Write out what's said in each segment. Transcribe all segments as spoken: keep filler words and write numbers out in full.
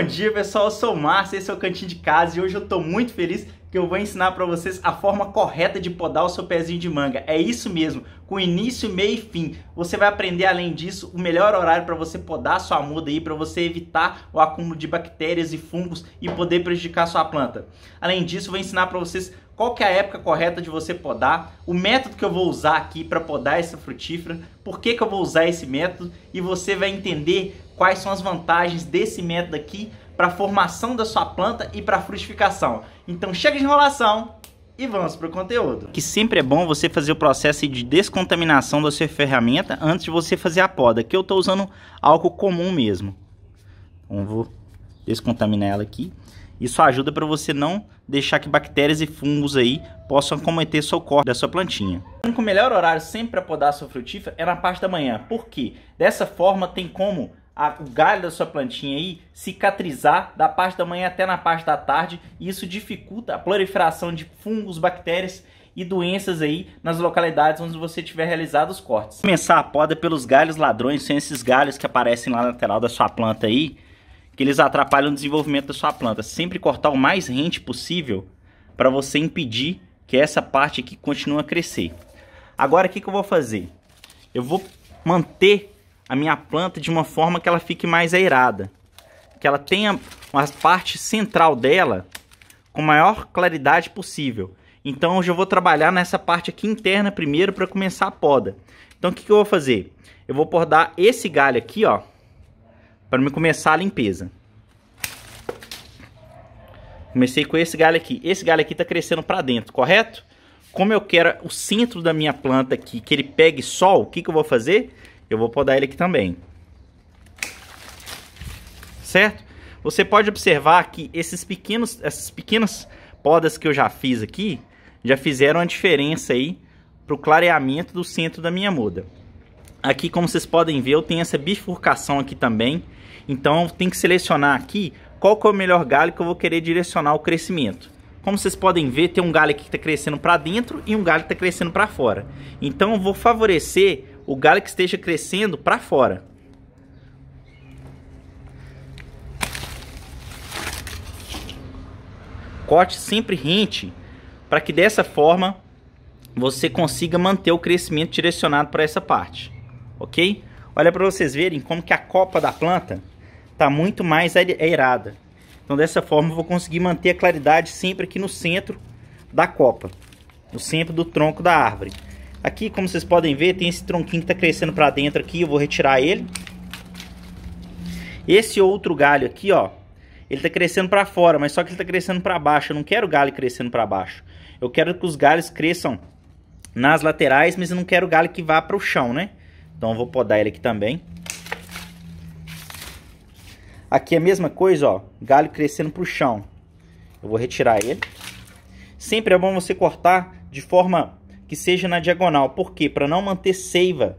Bom dia pessoal, eu sou o Márcio, esse é o Cantinho de Casa e hoje eu tô muito feliz que eu vou ensinar pra vocês a forma correta de podar o seu pezinho de manga. É isso mesmo, com início, meio e fim. Você vai aprender, além disso, o melhor horário para você podar a sua muda aí, para você evitar o acúmulo de bactérias e fungos e poder prejudicar a sua planta. Além disso, eu vou ensinar para vocês qual que é a época correta de você podar, o método que eu vou usar aqui para podar essa frutífera, por que que eu vou usar esse método, e você vai entender quais são as vantagens desse método aqui para a formação da sua planta e para a frutificação. Então chega de enrolação e vamos para o conteúdo. Que sempre é bom você fazer o processo de descontaminação da sua ferramenta antes de você fazer a poda. Aqui eu estou usando algo comum mesmo. Então vou descontaminar ela aqui. Isso ajuda para você não deixar que bactérias e fungos aí possam acometer seu corte da sua plantinha. O melhor horário sempre para podar a sua frutífera é na parte da manhã. Por quê? Dessa forma tem como o galho da sua plantinha aí cicatrizar da parte da manhã até na parte da tarde, e isso dificulta a proliferação de fungos, bactérias e doenças aí nas localidades onde você tiver realizado os cortes. Começar a poda pelos galhos ladrões, são esses galhos que aparecem lá na lateral da sua planta aí, que eles atrapalham o desenvolvimento da sua planta. Sempre cortar o mais rente possível para você impedir que essa parte aqui continue a crescer. Agora o que que eu vou fazer? Eu vou manter a minha planta de uma forma que ela fique mais aerada, que ela tenha a parte central dela com maior claridade possível. Então hoje eu vou trabalhar nessa parte aqui interna primeiro para começar a poda. Então o que que eu vou fazer? Eu vou podar esse galho aqui, ó, para me começar a limpeza. Comecei com esse galho aqui. Esse galho aqui tá crescendo para dentro, correto? Como eu quero o centro da minha planta aqui que ele pegue sol, o que que eu vou fazer? Eu vou podar ele aqui também. Certo? Você pode observar que esses pequenos, essas pequenas podas que eu já fiz aqui, já fizeram a diferença aí para o clareamento do centro da minha muda. Aqui, como vocês podem ver, eu tenho essa bifurcação aqui também. Então, tem que selecionar aqui qual que é o melhor galho que eu vou querer direcionar o crescimento. Como vocês podem ver, tem um galho aqui que está crescendo para dentro e um galho que está crescendo para fora. Então, eu vou favorecer o galho que esteja crescendo para fora. Corte sempre rente, para que dessa forma você consiga manter o crescimento direcionado para essa parte, ok? Olha para vocês verem como que a copa da planta está muito mais aerada. Então dessa forma eu vou conseguir manter a claridade sempre aqui no centro da copa, no centro do tronco da árvore. Aqui, como vocês podem ver, tem esse tronquinho que está crescendo para dentro aqui, eu vou retirar ele. Esse outro galho aqui, ó, ele está crescendo para fora, mas só que ele está crescendo para baixo. Eu não quero galho crescendo para baixo. Eu quero que os galhos cresçam nas laterais, mas eu não quero galho que vá para o chão, né? Então eu vou podar ele aqui também. Aqui é a mesma coisa, ó, galho crescendo para o chão. Eu vou retirar ele. Sempre é bom você cortar de forma que seja na diagonal. Por quê? Para não manter seiva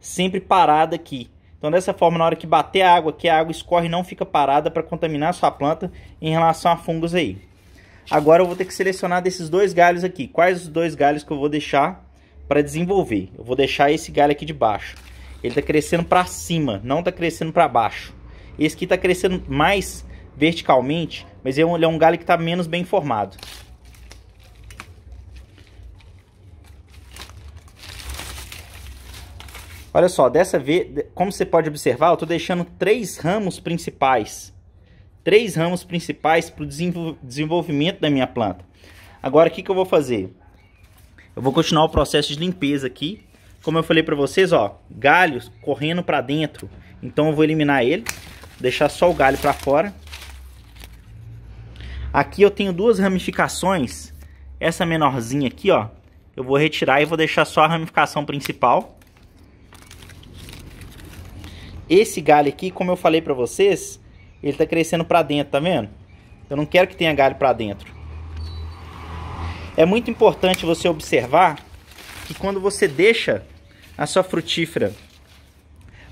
sempre parada aqui. Então dessa forma, na hora que bater a água, que a água escorre e não fica parada para contaminar a sua planta em relação a fungos aí. Agora eu vou ter que selecionar desses dois galhos aqui. Quais os dois galhos que eu vou deixar para desenvolver? Eu vou deixar esse galho aqui de baixo. Ele está crescendo para cima, não está crescendo para baixo. Esse aqui está crescendo mais verticalmente, mas ele é um galho que está menos bem formado. Olha só, dessa vez, como você pode observar, eu estou deixando três ramos principais. Três ramos principais para o desenvolvimento da minha planta. Agora, o que que eu vou fazer? Eu vou continuar o processo de limpeza aqui. Como eu falei para vocês, ó, galhos correndo para dentro. Então, eu vou eliminar ele, deixar só o galho para fora. Aqui eu tenho duas ramificações. Essa menorzinha aqui, ó, eu vou retirar e vou deixar só a ramificação principal. Esse galho aqui, como eu falei pra vocês, ele tá crescendo pra dentro, tá vendo? Eu não quero que tenha galho pra dentro. É muito importante você observar que quando você deixa a sua frutífera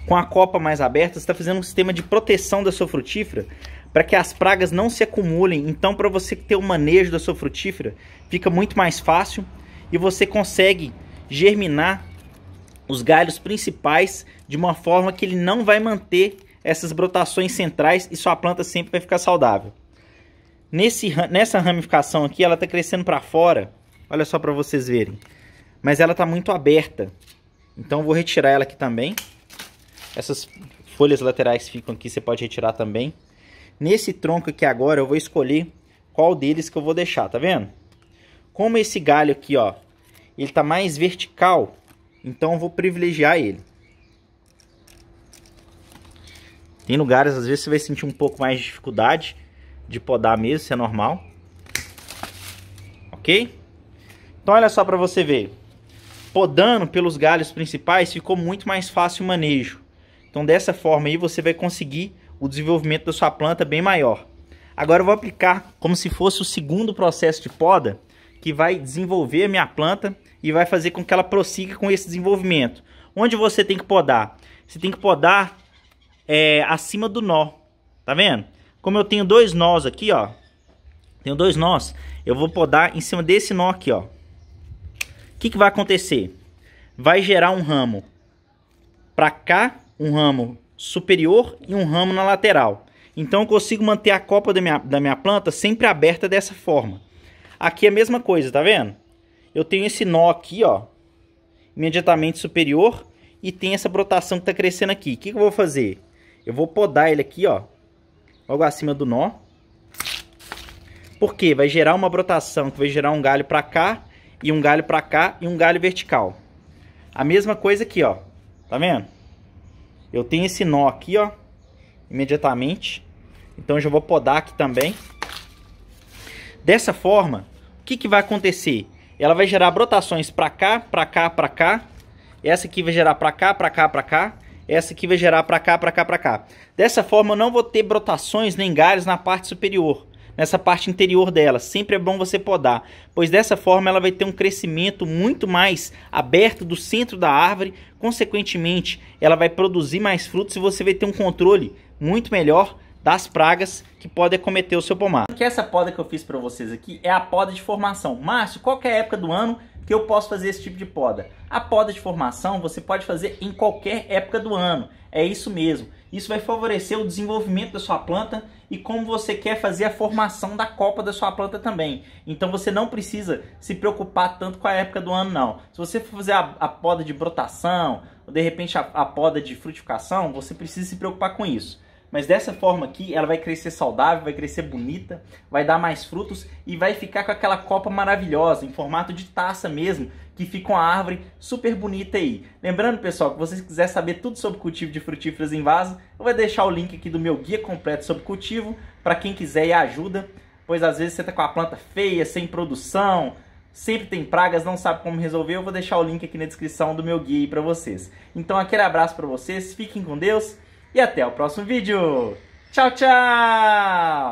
com a copa mais aberta, você tá fazendo um sistema de proteção da sua frutífera para que as pragas não se acumulem. Então, para você ter o manejo da sua frutífera, fica muito mais fácil e você consegue germinar os galhos principais de uma forma que ele não vai manter essas brotações centrais e sua planta sempre vai ficar saudável. Nesse, nessa ramificação aqui, ela está crescendo para fora, olha só para vocês verem. Mas ela está muito aberta, então eu vou retirar ela aqui também. Essas folhas laterais ficam aqui, você pode retirar também. Nesse tronco aqui agora eu vou escolher qual deles que eu vou deixar, tá vendo? Como esse galho aqui, ó, ele tá mais vertical, então eu vou privilegiar ele. Tem lugares, às vezes, você vai sentir um pouco mais de dificuldade de podar mesmo, isso é normal. Ok? Então olha só para você ver. Podando pelos galhos principais ficou muito mais fácil o manejo. Então dessa forma aí você vai conseguir o desenvolvimento da sua planta bem maior. Agora eu vou aplicar como se fosse o segundo processo de poda, que vai desenvolver a minha planta e vai fazer com que ela prossiga com esse desenvolvimento. Onde você tem que podar? Você tem que podar é, acima do nó, tá vendo? Como eu tenho dois nós aqui, ó, tenho dois nós, eu vou podar em cima desse nó aqui, ó. O que, que vai acontecer? Vai gerar um ramo para cá, um ramo superior e um ramo na lateral. Então eu consigo manter a copa da minha, da minha planta sempre aberta dessa forma. Aqui é a mesma coisa, tá vendo? Eu tenho esse nó aqui, ó, imediatamente superior, e tem essa brotação que tá crescendo aqui. O que, que eu vou fazer? Eu vou podar ele aqui, ó, logo acima do nó. Por quê? Vai gerar uma brotação que vai gerar um galho para cá, e um galho para cá e um galho vertical. A mesma coisa aqui, ó. Tá vendo? Eu tenho esse nó aqui, ó, imediatamente. Então eu já vou podar aqui também. Dessa forma, o que que vai acontecer? Ela vai gerar brotações para cá, para cá, para cá. Essa aqui vai gerar para cá, para cá, para cá. Essa aqui vai gerar para cá, para cá, para cá. Dessa forma eu não vou ter brotações nem galhos na parte superior. Nessa parte interior dela, sempre é bom você podar, pois dessa forma ela vai ter um crescimento muito mais aberto do centro da árvore, consequentemente ela vai produzir mais frutos e você vai ter um controle muito melhor das pragas que podem acometer o seu pomar. Que essa poda que eu fiz para vocês aqui é a poda de formação. Márcio, qual que é a época do ano que eu posso fazer esse tipo de poda? A poda de formação você pode fazer em qualquer época do ano, é isso mesmo. Isso vai favorecer o desenvolvimento da sua planta e como você quer fazer a formação da copa da sua planta também. Então você não precisa se preocupar tanto com a época do ano, não. Se você for fazer a, a poda de brotação, ou de repente a, a poda de frutificação, você precisa se preocupar com isso. Mas dessa forma aqui, ela vai crescer saudável, vai crescer bonita, vai dar mais frutos e vai ficar com aquela copa maravilhosa, em formato de taça mesmo, que fica uma árvore super bonita aí. Lembrando, pessoal, que vocês quiserem saber tudo sobre cultivo de frutíferas em vaso, eu vou deixar o link aqui do meu guia completo sobre cultivo, para quem quiser e ajuda, pois às vezes você está com a planta feia, sem produção, sempre tem pragas, não sabe como resolver, eu vou deixar o link aqui na descrição do meu guia para vocês. Então, aquele abraço para vocês, fiquem com Deus! E até o próximo vídeo. Tchau, tchau!